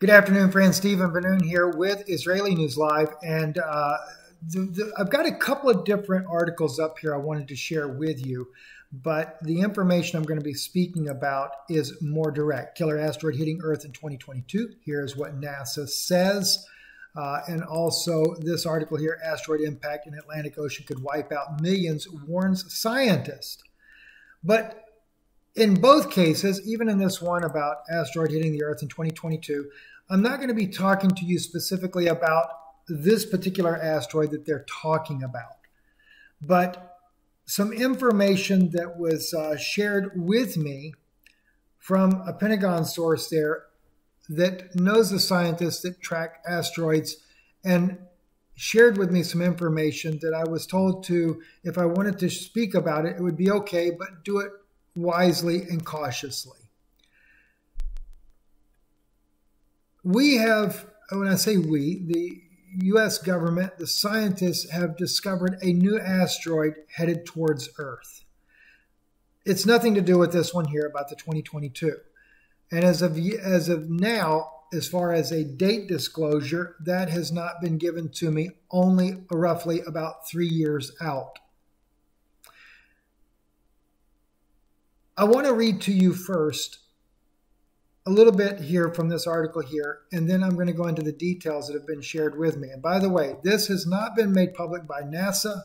Good afternoon, friends. Steven Ben-Noon here with Israeli News Live. And I've got a couple of different articles up here I wanted to share with you, but the information I'm going to be speaking about is more direct. Killer asteroid hitting Earth in 2022. Here's what NASA says. And also this article here, asteroid impact in Atlantic Ocean could wipe out millions, warns scientist. But in both cases, even in this one about asteroid hitting the Earth in 2022, I'm not going to be talking to you specifically about this particular asteroid that they're talking about. But some information that was shared with me from a Pentagon source there that knows the scientists that track asteroids and shared with me some information that I was told to, if I wanted to speak about it, it would be okay, but do it wisely and cautiously. We have, when I say we, the U.S. government, the scientists have discovered a new asteroid headed towards Earth. It's nothing to do with this one here about the 2022. And as of now, as far as a date disclosure, that has not been given to me, only roughly about 3 years out. I want to read to you first a little bit here from this article here, and then I'm going to go into the details that have been shared with me. And by the way, this has not been made public by NASA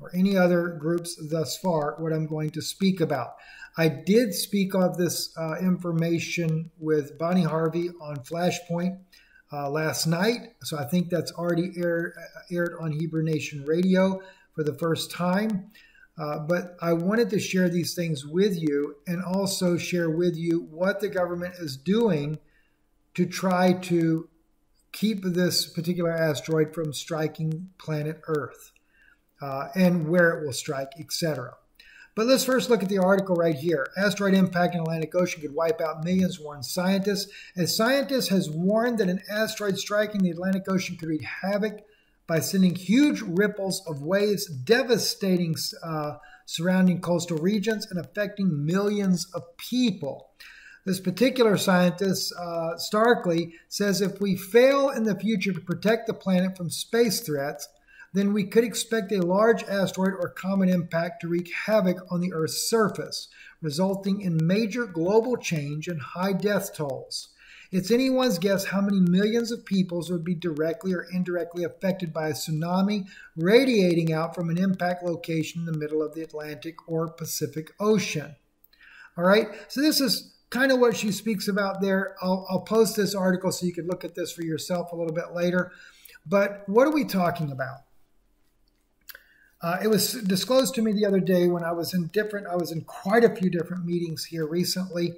or any other groups thus far, what I'm going to speak about. I did speak of this information with Bonnie Harvey on Flashpoint last night, so I think that's already aired on Hebrew Nation Radio for the first time. But I wanted to share these things with you and also share with you what the government is doing to try to keep this particular asteroid from striking planet Earth and where it will strike, etc. But let's first look at the article right here. Asteroid impact in Atlantic Ocean could wipe out millions, warned scientists. A scientist has warned that an asteroid striking the Atlantic Ocean could wreak havoc by sending huge ripples of waves, devastating surrounding coastal regions and affecting millions of people. This particular scientist, Starkly, says if we fail in the future to protect the planet from space threats, then we could expect a large asteroid or comet impact to wreak havoc on the Earth's surface, resulting in major global change and high death tolls. It's anyone's guess how many millions of peoples would be directly or indirectly affected by a tsunami radiating out from an impact location in the middle of the Atlantic or Pacific Ocean. All right, so this is kind of what she speaks about there. I'll post this article so you can look at this for yourself a little bit later. But what are we talking about? It was disclosed to me the other day when I was in quite a few different meetings here recently.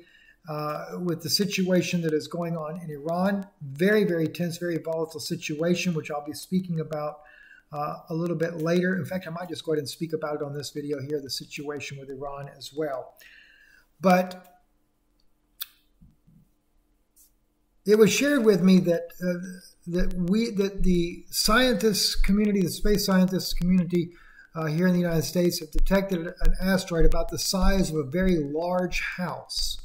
With the situation that is going on in Iran. Very, very tense, very volatile situation, which I'll be speaking about a little bit later. In fact, I might just go ahead and speak about it on this video here, the situation with Iran as well. But it was shared with me that, that the scientists community, the space scientists community here in the United States have detected an asteroid about the size of a very large house.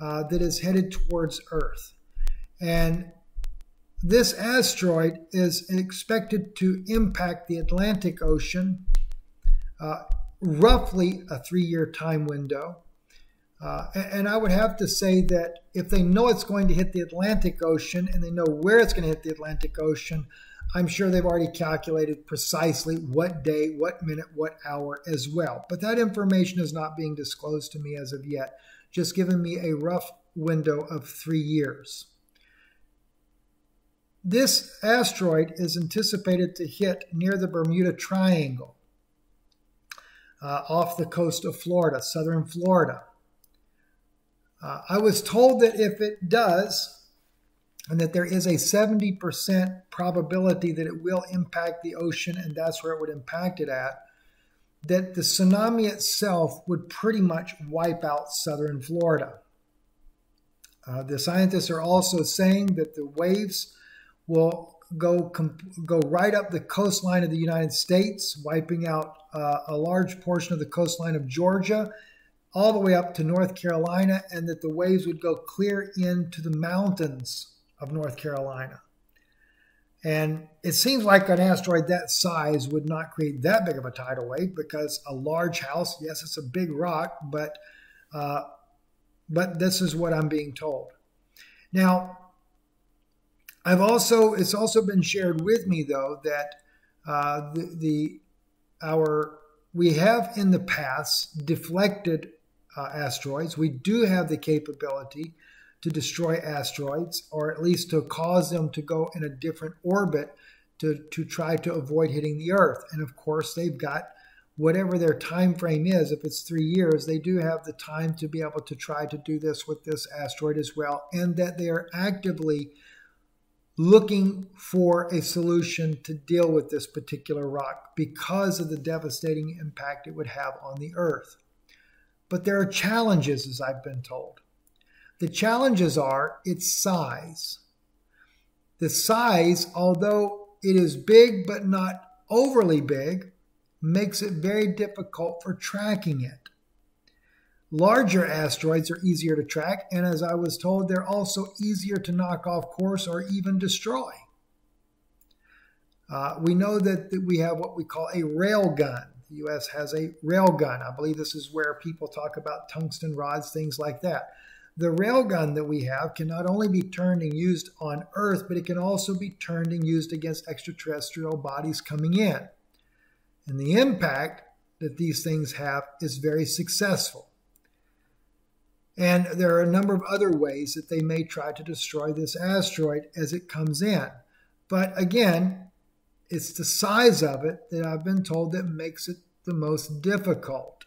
That is headed towards Earth. And this asteroid is expected to impact the Atlantic Ocean roughly a 3-year time window. And I would have to say that if they know it's going to hit the Atlantic Ocean and they know where it's going to hit the Atlantic Ocean, I'm sure they've already calculated precisely what day, what minute, what hour as well. But that information is not being disclosed to me as of yet. Just giving me a rough window of 3 years. This asteroid is anticipated to hit near the Bermuda Triangle, off the coast of Florida, southern Florida. I was told that if it does, and that there is a 70% probability that it will impact the ocean, and that's where it would impact it at, that the tsunami itself would pretty much wipe out southern Florida. The scientists are also saying that the waves will go right up the coastline of the United States, wiping out a large portion of the coastline of Georgia, all the way up to North Carolina, and that the waves would go clear into the mountains of North Carolina. And it seems like an asteroid that size would not create that big of a tidal wave, because a large house, yes, it's a big rock, but this is what I'm being told. Now, it's also been shared with me, though, that we have in the past deflected asteroids. We do have the capability to destroy asteroids, or at least to cause them to go in a different orbit to try to avoid hitting the Earth. And of course, they've got whatever their time frame is. If it's 3 years, they do have the time to be able to try to do this with this asteroid as well, and that they are actively looking for a solution to deal with this particular rock because of the devastating impact it would have on the Earth. But there are challenges, as I've been told. The challenges are its size. The size, although it is big but not overly big, makes it very difficult for tracking it. Larger asteroids are easier to track, and as I was told, they're also easier to knock off course or even destroy. We know that we have what we call a railgun. The U.S. has a railgun. I believe this is where people talk about tungsten rods, things like that. The railgun that we have can not only be turned and used on Earth, but it can also be turned and used against extraterrestrial bodies coming in. And the impact that these things have is very successful. And there are a number of other ways that they may try to destroy this asteroid as it comes in. But again, it's the size of it that I've been told that makes it the most difficult.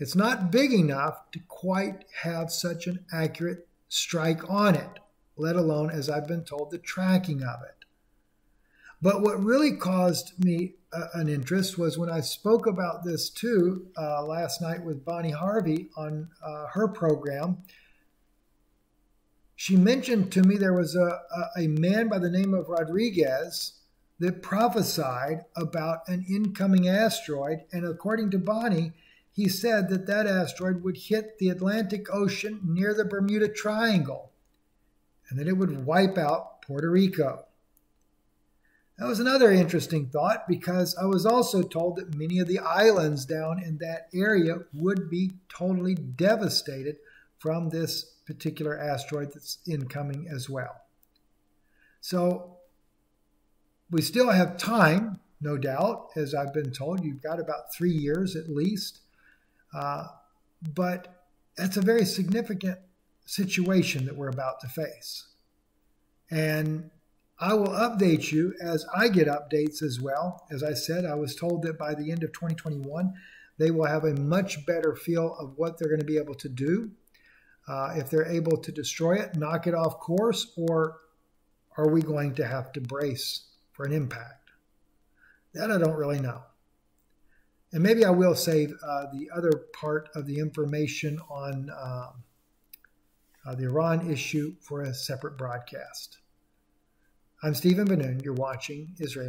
It's not big enough to quite have such an accurate strike on it, let alone, as I've been told, the tracking of it. But what really caused me an interest was when I spoke about this too last night with Bonnie Harvey on her program. She mentioned to me there was a man by the name of Rodriguez that prophesied about an incoming asteroid, and according to Bonnie, he said that that asteroid would hit the Atlantic Ocean near the Bermuda Triangle, and that it would wipe out Puerto Rico. That was another interesting thought, because I was also told that many of the islands down in that area would be totally devastated from this particular asteroid that's incoming as well. So we still have time, no doubt. As I've been told, you've got about 3 years at least. But that's a very significant situation that we're about to face. And I will update you as I get updates as well. As I said, I was told that by the end of 2021, they will have a much better feel of what they're going to be able to do. If they're able to destroy it, knock it off course, or are we going to have to brace for an impact? That I don't really know. And maybe I will save the other part of the information on the Iran issue for a separate broadcast. I'm Steven Ben-Noon. You're watching Israeli